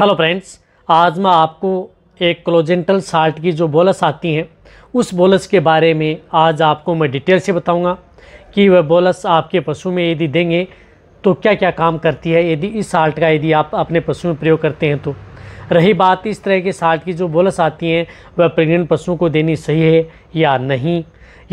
Hello friends, आज मैं आपको एक क्लोजेंटल साल्ट की जो बोलस आती हैं उस बोलस के बारे में आज आपको मैं डिटेल से बताऊंगा कि वह बोलस आपके पशु में यदि देंगे तो क्या क्या काम करती है, यदि इस साल्ट का यदि आप अपने पशु में प्रयोग करते हैं तो। रही बात इस तरह के साल्ट की जो बोलस आती हैं वह प्रेग्नेंट पशुओं को देनी सही है या नहीं,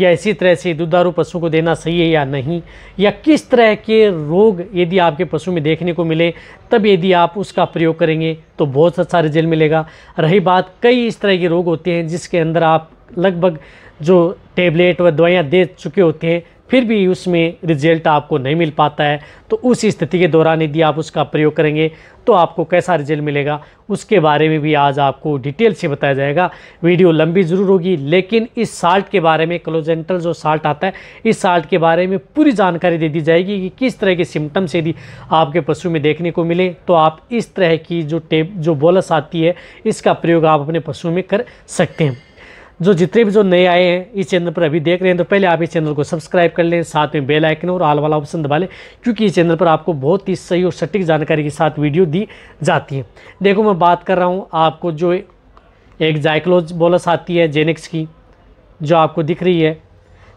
या इसी तरह से दुधारू पशु को देना सही है या नहीं, या किस तरह के रोग यदि आपके पशु में देखने को मिले तब यदि आप उसका प्रयोग करेंगे तो बहुत अच्छा रिजल्ट मिलेगा। रही बात, कई इस तरह के रोग होते हैं जिसके अंदर आप लगभग जो टेबलेट व दवाइयाँ दे चुके होते हैं फिर भी उसमें रिजल्ट आपको नहीं मिल पाता है, तो उस स्थिति के दौरान यदि आप उसका प्रयोग करेंगे तो आपको कैसा रिजल्ट मिलेगा उसके बारे में भी आज आपको डिटेल से बताया जाएगा। वीडियो लंबी ज़रूर होगी, लेकिन इस साल्ट के बारे में, क्लोजेंटल जो साल्ट आता है, इस साल्ट के बारे में पूरी जानकारी दे दी जाएगी कि किस तरह के सिम्टम्स यदि आपके पशु में देखने को मिले तो आप इस तरह की जो बोलस आती है इसका प्रयोग आप अपने पशु में कर सकते हैं। जो जितने भी जो नए आए हैं इस चैनल पर अभी देख रहे हैं तो पहले आप इस चैनल को सब्सक्राइब कर लें, साथ में बेल आइकन और आल वाला ऑप्शन दबा लें, क्योंकि इस चैनल पर आपको बहुत ही सही और सटीक जानकारी के साथ वीडियो दी जाती है। देखो, मैं बात कर रहा हूँ आपको जो एक जाइक्लोज बोलस आती है जेनिक्स की, जो आपको दिख रही है,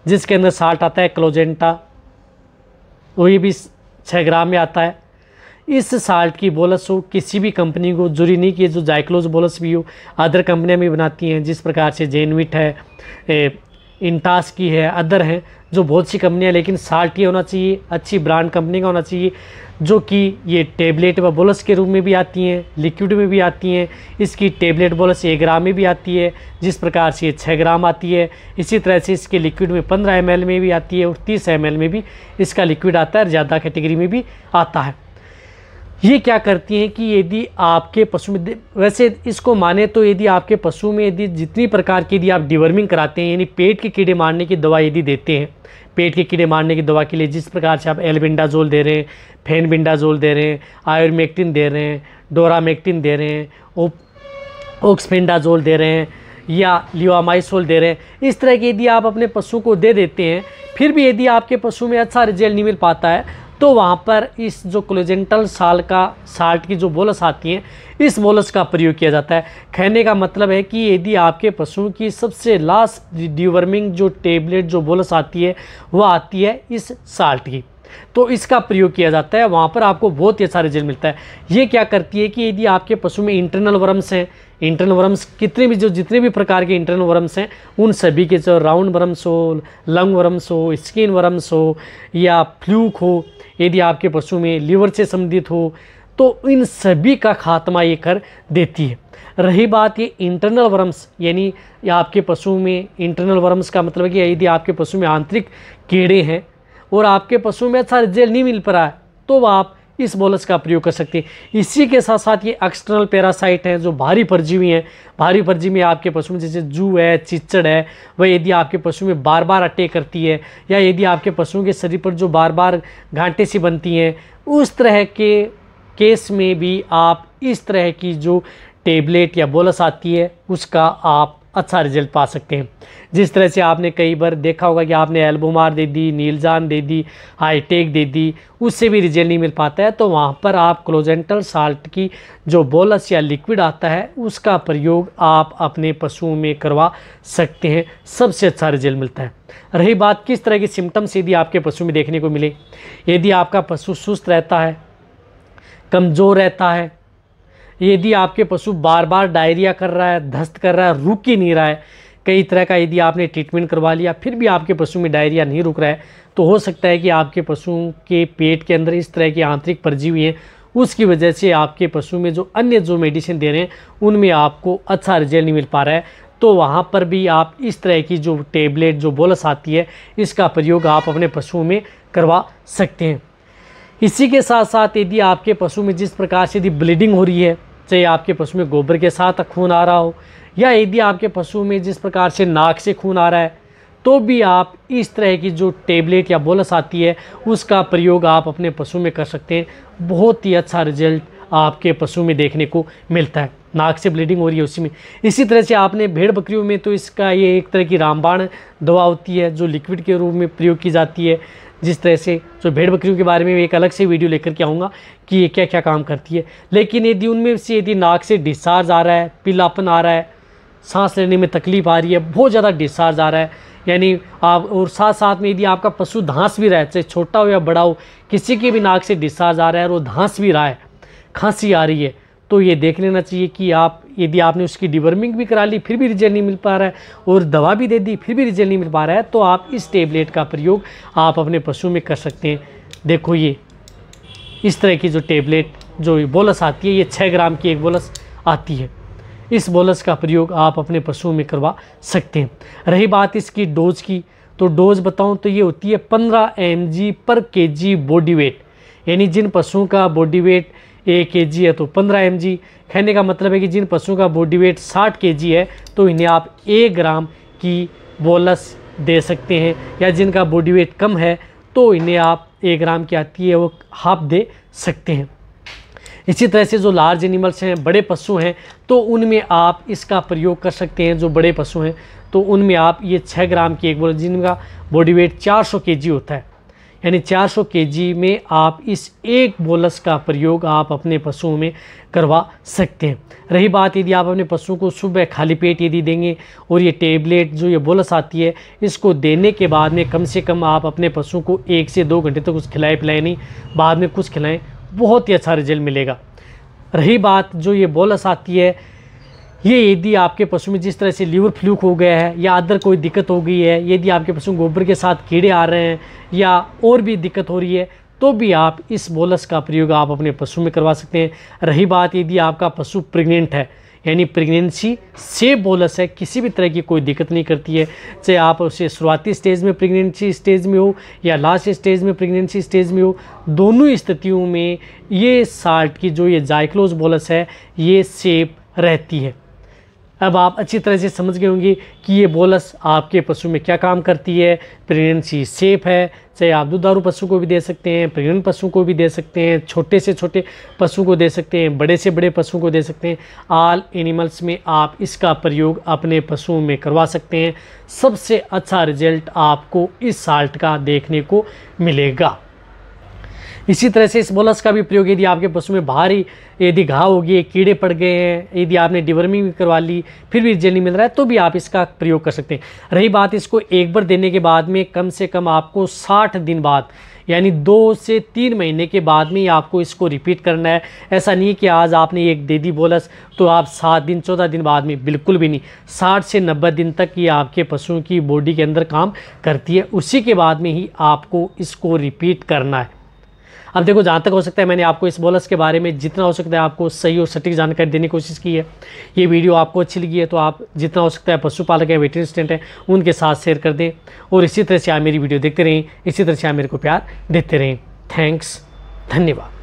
जिसके अंदर साल्ट आता है क्लोजेंटा, वही भी 6 ग्राम में आता है। इस साल्ट की बोलस हो किसी भी कंपनी को जुड़ी नहीं की, जो जाइक्लोज बोलस भी हो अदर कंपनियां भी बनाती हैं, जिस प्रकार से जेनविट है, इंटास की है, अदर हैं जो बहुत सी कंपनियां, लेकिन साल्ट ये होना चाहिए अच्छी ब्रांड कंपनी का होना चाहिए, जो कि ये टेबलेट व बोलस के रूप में भी आती हैं, लिक्विड में भी आती हैं। इसकी टेबलेट बोलस 1 ग्राम में भी आती है, जिस प्रकार से ये 6 ग्राम आती है। इसी तरह से इसके लिक्विड में 15 ml में भी आती है और 30 ml में भी इसका लिक्विड आता है, ज़्यादा कैटेगरी में भी आता है। ये क्या करती हैं कि यदि आपके पशु में, वैसे इसको माने तो यदि आपके पशु में यदि जितनी प्रकार की यदि आप डिवर्मिंग कराते हैं, यानी पेट के कीड़े मारने की दवा यदि देते हैं, पेट के कीड़े मारने की दवा के लिए जिस प्रकार से आप एल्बेंडाजोल दे रहे हैं, फेनबेंडाजोल दे रहे हैं, आइवरमेक्टिन दे रहे हैं, डोरामेक्टिन दे रहे हैं, ऑक्सफेंडाजोल दे रहे हैं, या लेवामाइसोल दे रहे हैं, इस तरह के यदि आप अपने पशु को दे देते हैं फिर भी यदि आपके पशु में अच्छा रिजल्ट नहीं मिल पाता है तो वहाँ पर इस जो क्लोजेंटल साल्ट की जो बोलस आती है इस बोलस का प्रयोग किया जाता है। कहने का मतलब है कि यदि आपके पशुओं की सबसे लास्ट डिवर्मिंग जो टेबलेट जो बोलस आती है वह आती है इस साल्ट की, तो इसका प्रयोग किया जाता है, वहाँ पर आपको बहुत ही अच्छा रिजल्ट मिलता है। ये क्या करती है कि यदि आपके पशु में इंटरनल वर्म्स हैं, इंटरनल वर्म्स कितने भी, जो जितने भी प्रकार के इंटरनल वर्म्स हैं उन सभी के, जो राउंड वर्म्स हो, लंग वर्म्स हो, स्किन वर्म्स हो, या फ्लूक हो, यदि आपके पशु में लीवर से संबंधित हो, तो इन सभी का खात्मा ये कर देती है। रही बात ये इंटरनल वर्म्स, यानी आपके पशु में इंटरनल वर्म्स का मतलब है कि यदि आपके पशु में आंतरिक कीड़े हैं और आपके पशु में अच्छा रिजल्ट नहीं मिल पा रहा है तो आप इस बोलस का प्रयोग कर सकते हैं। इसी के साथ साथ ये एक्सटर्नल पैरासाइट हैं, जो भारी परजीवी हैं, भारी परजीवी आपके पशु में जैसे जू है, चिचड़ है, वह यदि आपके पशु में बार बार अटैक करती है, या यदि आपके पशुओं के शरीर पर जो बार बार गांठें सी बनती हैं, उस तरह के केस में भी आप इस तरह की जो टेबलेट या बोलस आती है उसका आप अच्छा रिजल्ट पा सकते हैं। जिस तरह से आपने कई बार देखा होगा कि आपने एल्बोमार दे दी, नीलजान दे दी, हाईटेक दे दी, उससे भी रिजल्ट नहीं मिल पाता है, तो वहाँ पर आप क्लोजेंटल साल्ट की जो बोलस या लिक्विड आता है उसका प्रयोग आप अपने पशुओं में करवा सकते हैं, सबसे अच्छा रिजल्ट मिलता है। रही बात किस तरह के सिम्टम्स यदि आपके पशु में देखने को मिले, यदि आपका पशु सुस्त रहता है, कमज़ोर रहता है, यदि आपके पशु बार बार डायरिया कर रहा है, दस्त कर रहा है, रुक ही नहीं रहा है, कई तरह का यदि आपने ट्रीटमेंट करवा लिया फिर भी आपके पशु में डायरिया नहीं रुक रहा है, तो हो सकता है कि आपके पशु के पेट के अंदर इस तरह के आंतरिक परजीवी हैं, उसकी वजह से आपके पशु में जो अन्य जो मेडिसिन दे रहे हैं उनमें आपको अच्छा रिजल्ट नहीं मिल पा रहा है, तो वहाँ पर भी आप इस तरह की जो टेबलेट जो बोलस आती है इसका प्रयोग आप अपने पशुओं में करवा सकते हैं। इसी के साथ साथ यदि आपके पशु में जिस प्रकार से यदि ब्लीडिंग हो रही है, चाहे आपके पशु में गोबर के साथ खून आ रहा हो, या यदि आपके पशु में जिस प्रकार से नाक से खून आ रहा है, तो भी आप इस तरह की जो टेबलेट या बोलस आती है उसका प्रयोग आप अपने पशु में कर सकते हैं, बहुत ही अच्छा रिजल्ट आपके पशु में देखने को मिलता है। नाक से ब्लीडिंग हो रही है उसी में, इसी तरह से आपने भेड़ बकरियों में तो इसका ये एक तरह की रामबाण दवा होती है जो लिक्विड के रूप में प्रयोग की जाती है, जिस तरह से जो भेड़ बकरियों के बारे में एक अलग से वीडियो लेकर के आऊँगा कि ये क्या क्या काम करती है। लेकिन यदि उनमें से यदि नाक से डिस्चार्ज आ रहा है, पीलापन आ रहा है, सांस लेने में तकलीफ आ रही है, बहुत ज़्यादा डिस्चार्ज आ रहा है, यानी आप और साथ साथ में यदि आपका पशु धांस भी रहा है, चाहे छोटा हो या बड़ा हो, किसी के भी नाक से डिस्चार्ज आ रहा है और वो धांस भी रहा है, खांसी आ रही है, तो ये देख लेना चाहिए कि आप यदि आपने उसकी डिवर्मिंग भी करा ली फिर भी रिजल्ट नहीं मिल पा रहा है और दवा भी दे दी फिर भी रिजल्ट नहीं मिल पा रहा है, तो आप इस टेबलेट का प्रयोग आप अपने पशु में कर सकते हैं। देखो ये इस तरह की जो टेबलेट जो बोलस आती है, ये 6 ग्राम की एक बोलस आती है, इस बोलस का प्रयोग आप अपने पशुओं में करवा सकते हैं। रही बात इसकी डोज की, तो डोज बताऊं तो ये होती है 15 mg/kg बॉडी वेट, यानी जिन पशुओं का बॉडी वेट 1 kg है तो 15 mg। कहने का मतलब है कि जिन पशुओं का बॉडी वेट 60 kg है तो इन्हें आप 1 ग्राम की बोलस दे सकते हैं, या जिनका बॉडी वेट कम है तो इन्हें आप 1 ग्राम की आती है वो हाफ दे सकते हैं। इसी तरह से जो लार्ज एनिमल्स हैं, बड़े पशु हैं, तो उनमें आप इसका प्रयोग कर सकते हैं। जो बड़े पशु हैं तो उनमें आप ये 6 ग्राम की एक बोलस, जिनका बॉडी वेट 400 kg होता है, यानी 400 kg में आप इस एक बोलस का प्रयोग आप अपने पशुओं में करवा सकते हैं। रही बात यदि आप अपने पशु को सुबह खाली पेट यदि देंगे और ये टेबलेट जो ये बोलस आती है इसको देने के बाद में कम से कम आप अपने पशु को 1 से 2 घंटे तक कुछ खिलाए पिलाए नहीं, बाद में कुछ खिलाएँ, बहुत ही अच्छा रिजल्ट मिलेगा। रही बात जो ये बोलस आती है, ये यदि आपके पशु में जिस तरह से लीवर फ्लूक हो गया है या अदर कोई दिक्कत हो गई है, यदि आपके पशु गोबर के साथ कीड़े आ रहे हैं या और भी दिक्कत हो रही है, तो भी आप इस बोलस का प्रयोग आप अपने पशु में करवा सकते हैं। रही बात यदि आपका पशु प्रेग्नेंट है, यानी प्रेगनेंसी से बोलस है, किसी भी तरह की कोई दिक्कत नहीं करती है, चाहे आप उसे शुरुआती स्टेज में प्रेगनेंसी स्टेज में हो या लास्ट स्टेज में प्रेगनेंसी स्टेज में हो, दोनों स्थितियों में ये 60 की जो ये जाइक्लोज बोलस है ये सेफ रहती है। अब आप अच्छी तरह से समझ गए होंगे कि ये बोलस आपके पशु में क्या काम करती है। प्रेगनेंसी सेफ है, चाहे आप दुधारू पशु को भी दे सकते हैं, प्रेग्नेंट पशु को भी दे सकते हैं, छोटे से छोटे पशु को दे सकते हैं, बड़े से बड़े पशु को दे सकते हैं। ऑल एनिमल्स में आप इसका प्रयोग अपने पशुओं में करवा सकते हैं। सबसे अच्छा रिजल्ट आपको इस साल्ट का देखने को मिलेगा। इसी तरह से इस बोलस का भी प्रयोग यदि आपके पशु में भारी यदि घाव हो गए, कीड़े पड़ गए हैं, यदि आपने डिवर्मिंग भी करवा ली फिर भी रिजल्ट नहीं मिल रहा है, तो भी आप इसका प्रयोग कर सकते हैं। रही बात इसको एक बार देने के बाद में कम से कम आपको 60 दिन बाद, यानी 2 से 3 महीने के बाद में आपको इसको रिपीट करना है। ऐसा नहीं है कि आज आपने एक दे दी बोलस तो आप 7 दिन 14 दिन बाद में, बिल्कुल भी नहीं। 60 से 90 दिन तक ये आपके पशुओं की बॉडी के अंदर काम करती है, उसी के बाद में ही आपको इसको रिपीट करना है। अब देखो, जहाँ तक हो सकता है मैंने आपको इस बोलस के बारे में जितना हो सकता है आपको सही और सटीक जानकारी देने की कोशिश की है। ये वीडियो आपको अच्छी लगी है तो आप जितना हो सकता है पशुपालक है, वेटरनरी असिस्टेंट है, उनके साथ शेयर कर दें और इसी तरह से आप मेरी वीडियो देखते रहें, इसी तरह से आप मेरे को प्यार देते रहें। थैंक्स, धन्यवाद।